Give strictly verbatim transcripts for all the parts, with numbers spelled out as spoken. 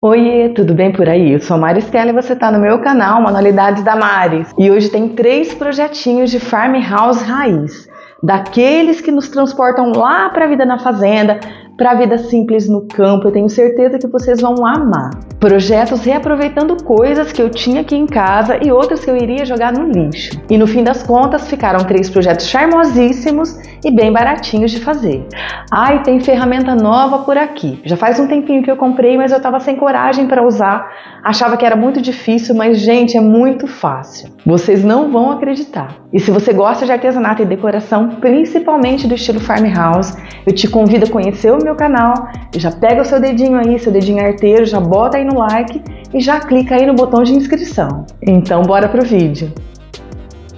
Oiê, tudo bem por aí? Eu sou a Maris e você está no meu canal Manualidades da Maris. E hoje tem três projetinhos de farmhouse raiz, daqueles que nos transportam lá para a vida na fazenda, para a vida simples no campo. Eu tenho certeza que vocês vão amar. Projetos reaproveitando coisas que eu tinha aqui em casa e outras que eu iria jogar no lixo. E no fim das contas ficaram três projetos charmosíssimos e bem baratinhos de fazer. Ah, e tem ferramenta nova por aqui. Já faz um tempinho que eu comprei, mas eu tava sem coragem para usar. Achava que era muito difícil, mas gente, é muito fácil. Vocês não vão acreditar. E se você gosta de artesanato e decoração, principalmente do estilo farmhouse, eu te convido a conhecer o meu canal. Já pega o seu dedinho aí, seu dedinho arteiro, já bota aí no like e já clica aí no botão de inscrição. Então bora pro vídeo.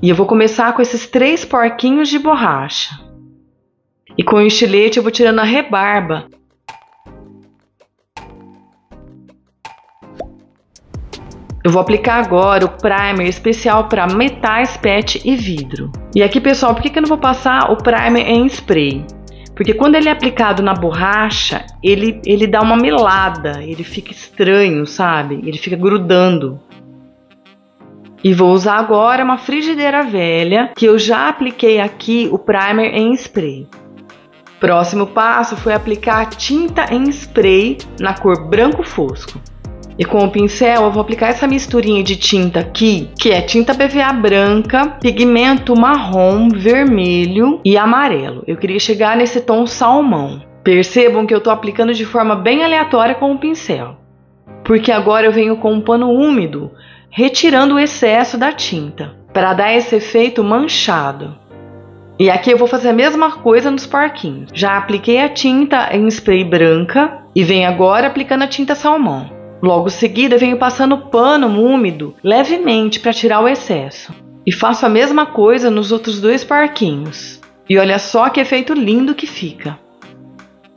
E eu vou começar com esses três porquinhos de borracha. E com o estilete eu vou tirando a rebarba. Eu vou aplicar agora o primer especial para metais, pet e vidro. E aqui, pessoal, por que que eu não vou passar o primer em spray? Porque quando ele é aplicado na borracha, ele, ele dá uma melada, ele fica estranho, sabe? Ele fica grudando. E vou usar agora uma frigideira velha, que eu já apliquei aqui o primer em spray. Próximo passo foi aplicar tinta em spray na cor branco fosco. E com o pincel eu vou aplicar essa misturinha de tinta aqui, que é tinta P V A branca, pigmento marrom, vermelho e amarelo. Eu queria chegar nesse tom salmão. Percebam que eu tô aplicando de forma bem aleatória com o pincel, porque agora eu venho com um pano úmido, retirando o excesso da tinta, para dar esse efeito manchado. E aqui eu vou fazer a mesma coisa nos porquinhos. Já apliquei a tinta em spray branca e venho agora aplicando a tinta salmão. Logo em seguida, eu venho passando pano úmido levemente para tirar o excesso. E faço a mesma coisa nos outros dois porquinhos. E olha só que efeito lindo que fica.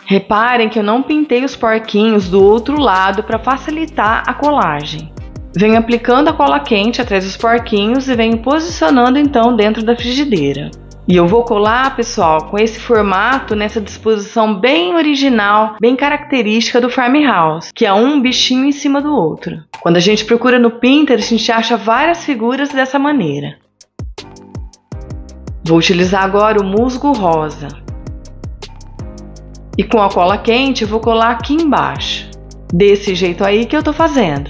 Reparem que eu não pintei os porquinhos do outro lado para facilitar a colagem. Venho aplicando a cola quente atrás dos porquinhos e venho posicionando então dentro da frigideira. E eu vou colar, pessoal, com esse formato, nessa disposição bem original, bem característica do farmhouse, que é um bichinho em cima do outro. Quando a gente procura no Pinterest, a gente acha várias figuras dessa maneira. Vou utilizar agora o musgo rosa. E com a cola quente, eu vou colar aqui embaixo. Desse jeito aí que eu tô fazendo.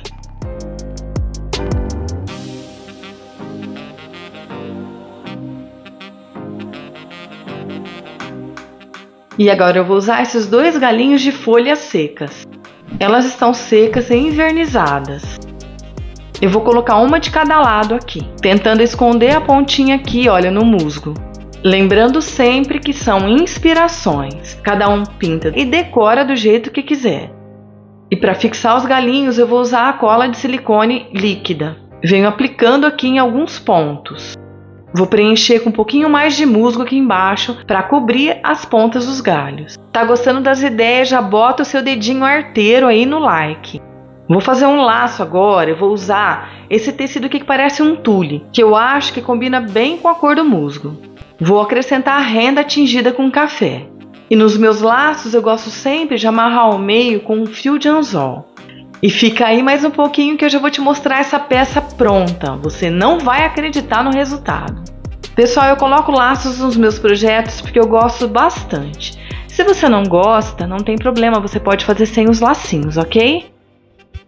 E agora eu vou usar esses dois galinhos de folhas secas. Elas estão secas e invernizadas. Eu vou colocar uma de cada lado aqui, tentando esconder a pontinha aqui, olha, no musgo. Lembrando sempre que são inspirações. Cada um pinta e decora do jeito que quiser. E para fixar os galinhos eu vou usar a cola de silicone líquida. Venho aplicando aqui em alguns pontos. Vou preencher com um pouquinho mais de musgo aqui embaixo para cobrir as pontas dos galhos. Tá gostando das ideias? Já bota o seu dedinho arteiro aí no like. Vou fazer um laço agora. Eu vou usar esse tecido aqui que parece um tule, que eu acho que combina bem com a cor do musgo. Vou acrescentar a renda tingida com café. E nos meus laços eu gosto sempre de amarrar ao meio com um fio de anzol. E fica aí mais um pouquinho que eu já vou te mostrar essa peça pronta. Você não vai acreditar no resultado. Pessoal, eu coloco laços nos meus projetos porque eu gosto bastante. Se você não gosta, não tem problema, você pode fazer sem os lacinhos, ok?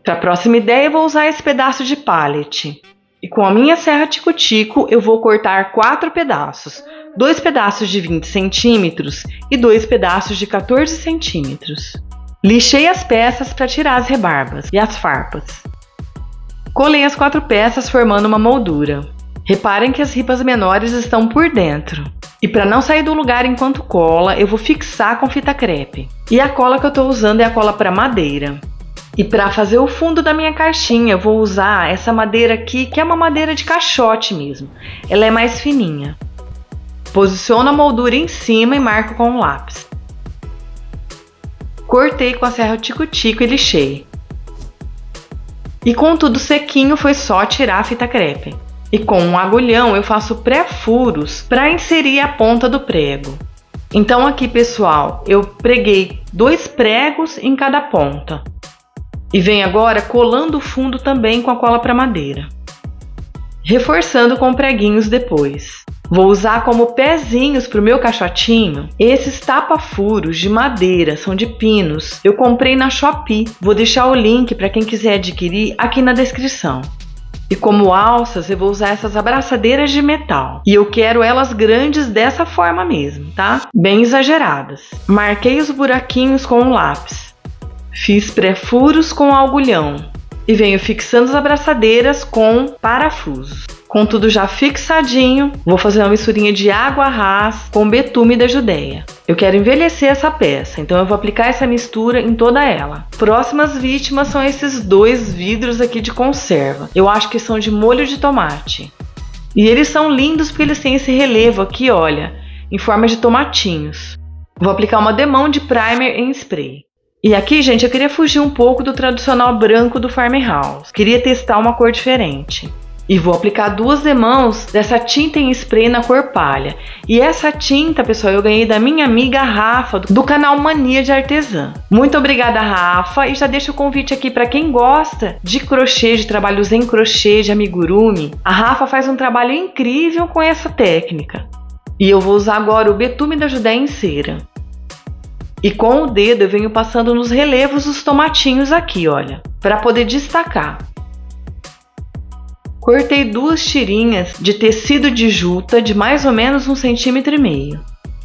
Para a próxima ideia, eu vou usar esse pedaço de pallet. E com a minha serra tico-tico, eu vou cortar quatro pedaços. Dois pedaços de vinte centímetros e dois pedaços de quatorze centímetros. Lixei as peças para tirar as rebarbas e as farpas. Colei as quatro peças formando uma moldura. Reparem que as ripas menores estão por dentro. E para não sair do lugar enquanto cola, eu vou fixar com fita crepe. E a cola que eu estou usando é a cola para madeira. E para fazer o fundo da minha caixinha, eu vou usar essa madeira aqui, que é uma madeira de caixote mesmo. Ela é mais fininha. Posiciono a moldura em cima e marco com um lápis. Cortei com a serra tico-tico e lixei. E com tudo sequinho foi só tirar a fita crepe. E com um agulhão eu faço pré-furos para inserir a ponta do prego. Então aqui, pessoal, eu preguei dois pregos em cada ponta. E vem agora colando o fundo também com a cola para madeira. Reforçando com preguinhos depois. Vou usar como pezinhos para o meu caixotinho esses tapa-furos de madeira, são de pinos. Eu comprei na Shopee, vou deixar o link para quem quiser adquirir aqui na descrição. E como alças eu vou usar essas abraçadeiras de metal. E eu quero elas grandes dessa forma mesmo, tá? Bem exageradas. Marquei os buraquinhos com um lápis. Fiz pré-furos com agulhão. E venho fixando as abraçadeiras com parafusos. Com tudo já fixadinho, vou fazer uma misturinha de água rasa com betume da Judéia. Eu quero envelhecer essa peça, então eu vou aplicar essa mistura em toda ela. Próximas vítimas são esses dois vidros aqui de conserva. Eu acho que são de molho de tomate. E eles são lindos porque eles têm esse relevo aqui, olha, em forma de tomatinhos. Vou aplicar uma demão de primer em spray. E aqui, gente, eu queria fugir um pouco do tradicional branco do farmhouse. Queria testar uma cor diferente. E vou aplicar duas demãos dessa tinta em spray na cor palha. E essa tinta, pessoal, eu ganhei da minha amiga Rafa, do canal Mania de Artesã. Muito obrigada, Rafa. E já deixo o convite aqui para quem gosta de crochê, de trabalhos em crochê, de amigurumi. A Rafa faz um trabalho incrível com essa técnica. E eu vou usar agora o betume da Judéia em cera. E com o dedo eu venho passando nos relevos dos tomatinhos aqui, olha, para poder destacar. Cortei duas tirinhas de tecido de juta de mais ou menos um centímetro e meio.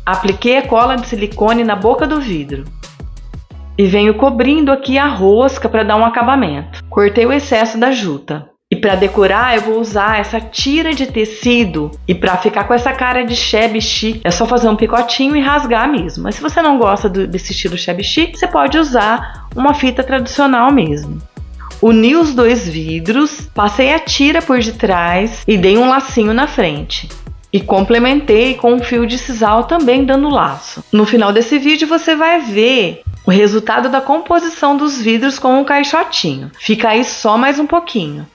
Apliquei a cola de silicone na boca do vidro. E venho cobrindo aqui a rosca para dar um acabamento. Cortei o excesso da juta. E para decorar eu vou usar essa tira de tecido. E para ficar com essa cara de shabby chic, é só fazer um picotinho e rasgar mesmo. Mas se você não gosta do, desse estilo shabby chic, você pode usar uma fita tradicional mesmo. Uni os dois vidros, passei a tira por detrás e dei um lacinho na frente. E complementei com um fio de sisal também dando laço. No final desse vídeo você vai ver o resultado da composição dos vidros com o caixotinho. Fica aí só mais um pouquinho.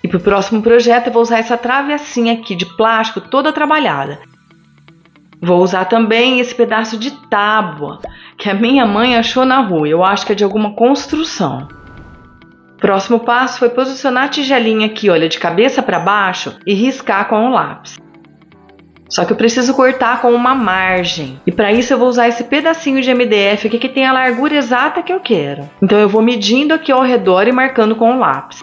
E para o próximo projeto eu vou usar essa travessinha aqui de plástico toda trabalhada. Vou usar também esse pedaço de tábua que a minha mãe achou na rua. Eu acho que é de alguma construção. Próximo passo foi posicionar a tigelinha aqui, olha, de cabeça para baixo e riscar com o lápis. Só que eu preciso cortar com uma margem. E para isso eu vou usar esse pedacinho de M D F aqui que tem a largura exata que eu quero. Então eu vou medindo aqui ao redor e marcando com o lápis.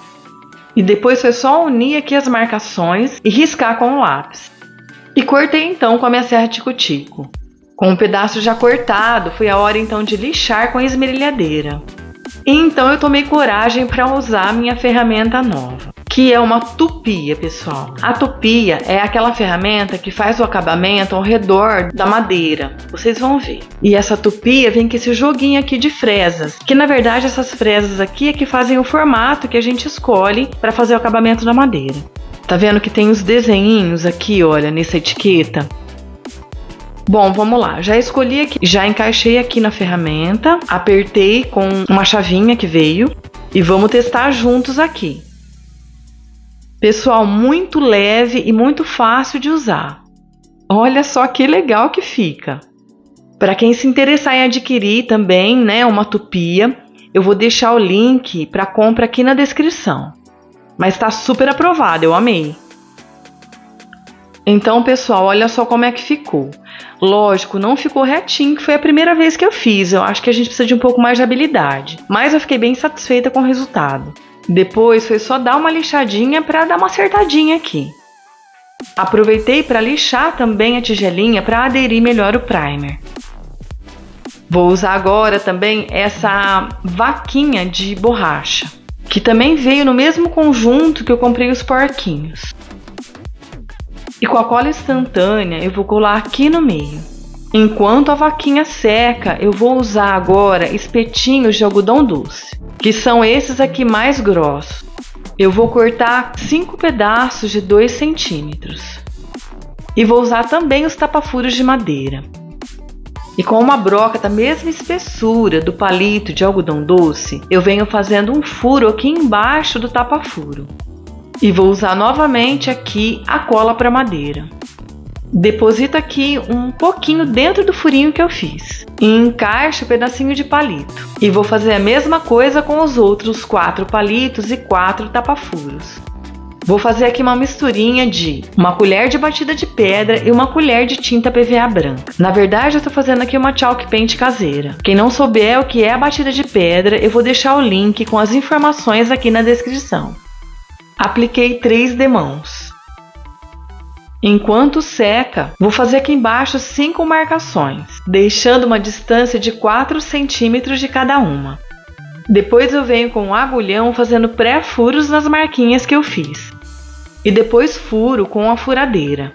E depois foi só unir aqui as marcações e riscar com o lápis. E cortei então com a minha serra tico-tico. Com um pedaço já cortado, foi a hora então de lixar com a esmerilhadeira. E então eu tomei coragem para usar a minha ferramenta nova, que é uma tupia, pessoal. A tupia é aquela ferramenta que faz o acabamento ao redor da madeira. Vocês vão ver. E essa tupia vem com esse joguinho aqui de fresas, que na verdade essas fresas aqui é que fazem o formato que a gente escolhe para fazer o acabamento da madeira. Tá vendo que tem os desenhinhos aqui, olha, nessa etiqueta? Bom, vamos lá. Já escolhi aqui, já encaixei aqui na ferramenta, apertei com uma chavinha que veio e vamos testar juntos aqui. Pessoal, muito leve e muito fácil de usar. Olha só que legal que fica. Para quem se interessar em adquirir também, né, uma tupia, eu vou deixar o link para compra aqui na descrição. Mas está super aprovado, eu amei. Então, pessoal, olha só como é que ficou. Lógico, não ficou retinho, que foi a primeira vez que eu fiz. Eu acho que a gente precisa de um pouco mais de habilidade. Mas eu fiquei bem satisfeita com o resultado. Depois foi só dar uma lixadinha para dar uma acertadinha aqui. Aproveitei para lixar também a tigelinha para aderir melhor o primer. Vou usar agora também essa vaquinha de borracha, que também veio no mesmo conjunto que eu comprei os porquinhos. E com a cola instantânea eu vou colar aqui no meio. Enquanto a vaquinha seca, eu vou usar agora espetinhos de algodão doce, que são esses aqui mais grossos. Eu vou cortar cinco pedaços de dois centímetros. E vou usar também os tapa-furos de madeira. E com uma broca da mesma espessura do palito de algodão doce, eu venho fazendo um furo aqui embaixo do tapa-furo. E vou usar novamente aqui a cola para madeira. Deposito aqui um pouquinho dentro do furinho que eu fiz e encaixo o pedacinho de palito. E vou fazer a mesma coisa com os outros quatro palitos e quatro tapa-furos. Vou fazer aqui uma misturinha de uma colher de batida de pedra e uma colher de tinta P V A branca. Na verdade, eu estou fazendo aqui uma chalk paint caseira. Quem não souber o que é a batida de pedra, eu vou deixar o link com as informações aqui na descrição. Apliquei três demãos. Enquanto seca, vou fazer aqui embaixo cinco marcações, deixando uma distância de quatro centímetros de cada uma. Depois eu venho com um agulhão fazendo pré-furos nas marquinhas que eu fiz. E depois furo com a furadeira.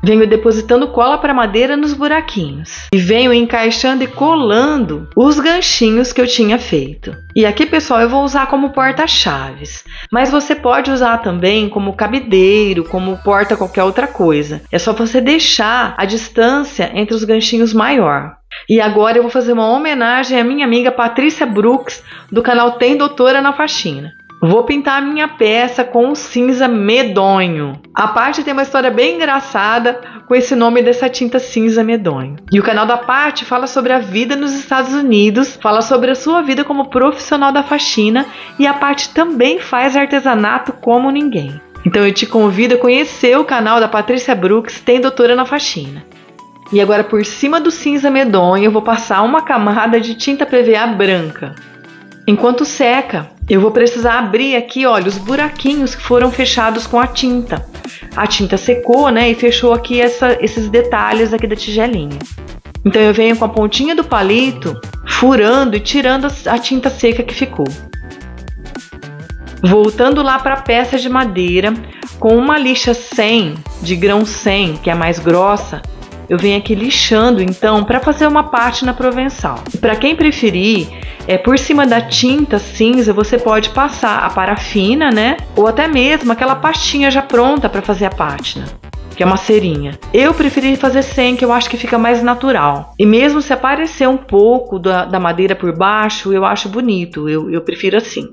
Venho depositando cola para madeira nos buraquinhos. E venho encaixando e colando os ganchinhos que eu tinha feito. E aqui, pessoal, eu vou usar como porta-chaves. Mas você pode usar também como cabideiro, como porta qualquer outra coisa. É só você deixar a distância entre os ganchinhos maior. E agora eu vou fazer uma homenagem à minha amiga Patrícia Brooks, do canal Tem Doutora na Faxina. Vou pintar a minha peça com um cinza medonho. A Paty tem uma história bem engraçada com esse nome dessa tinta cinza medonho. E o canal da Paty fala sobre a vida nos Estados Unidos, fala sobre a sua vida como profissional da faxina, e a Paty também faz artesanato como ninguém. Então eu te convido a conhecer o canal da Patrícia Brooks, Tem Doutora na Faxina. E agora, por cima do cinza medonho, eu vou passar uma camada de tinta P V A branca. Enquanto seca, eu vou precisar abrir aqui, olha, os buraquinhos que foram fechados com a tinta. A tinta secou, né, e fechou aqui essa, esses detalhes aqui da tigelinha. Então eu venho com a pontinha do palito, furando e tirando a tinta seca que ficou. Voltando lá para a peça de madeira, com uma lixa cem, de grão cem, que é a mais grossa, eu venho aqui lixando, então, para fazer uma pátina provençal. Para quem preferir, é, por cima da tinta cinza, você pode passar a parafina, né? Ou até mesmo aquela pastinha já pronta para fazer a pátina, que é uma cerinha. Eu preferi fazer sem, que eu acho que fica mais natural. E mesmo se aparecer um pouco da, da madeira por baixo, eu acho bonito, eu, eu prefiro assim.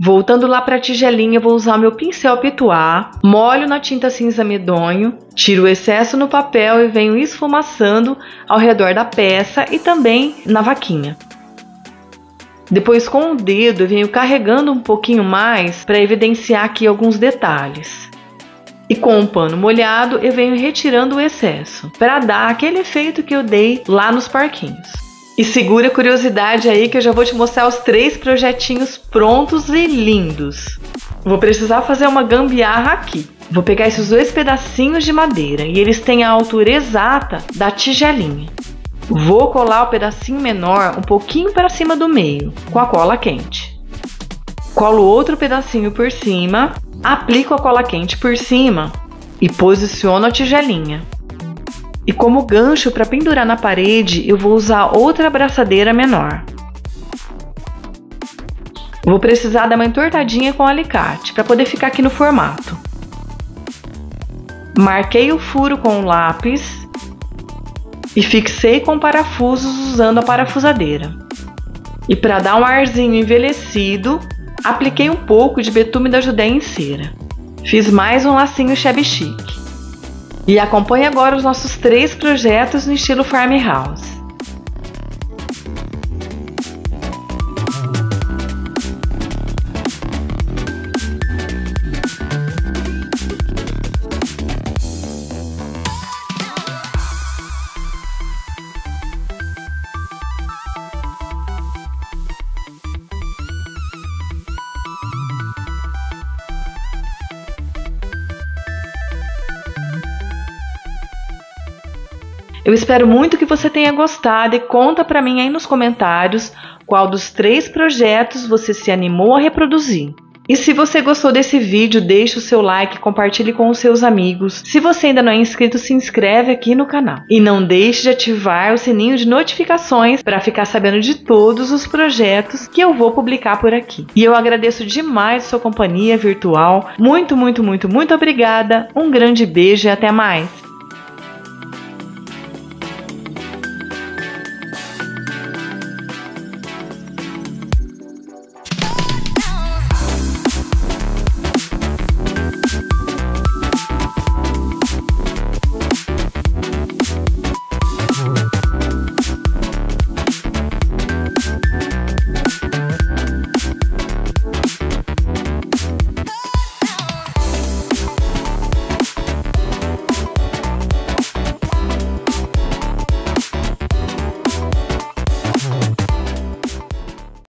Voltando lá para a tigelinha, eu vou usar meu pincel pituá, molho na tinta cinza medonho, tiro o excesso no papel e venho esfumaçando ao redor da peça e também na vaquinha. Depois, com o dedo, eu venho carregando um pouquinho mais para evidenciar aqui alguns detalhes. E com o pano molhado, eu venho retirando o excesso para dar aquele efeito que eu dei lá nos parquinhos. E segura a curiosidade aí que eu já vou te mostrar os três projetinhos prontos e lindos. Vou precisar fazer uma gambiarra aqui. Vou pegar esses dois pedacinhos de madeira e eles têm a altura exata da tigelinha. Vou colar o pedacinho menor um pouquinho para cima do meio, com a cola quente. Colo outro pedacinho por cima, aplico a cola quente por cima e posiciono a tigelinha. E como gancho para pendurar na parede, eu vou usar outra abraçadeira menor. Vou precisar dar uma entortadinha com o alicate, para poder ficar aqui no formato. Marquei o furo com o lápis e fixei com parafusos usando a parafusadeira. E para dar um arzinho envelhecido, apliquei um pouco de betume da Judéia em cera. Fiz mais um lacinho shabby chic. E acompanhe agora os nossos três projetos no estilo farmhouse. Eu espero muito que você tenha gostado e conta para mim aí nos comentários qual dos três projetos você se animou a reproduzir. E se você gostou desse vídeo, deixe o seu like, compartilhe com os seus amigos. Se você ainda não é inscrito, se inscreve aqui no canal. E não deixe de ativar o sininho de notificações para ficar sabendo de todos os projetos que eu vou publicar por aqui. E eu agradeço demais sua companhia virtual. Muito, muito, muito, muito obrigada. Um grande beijo e até mais!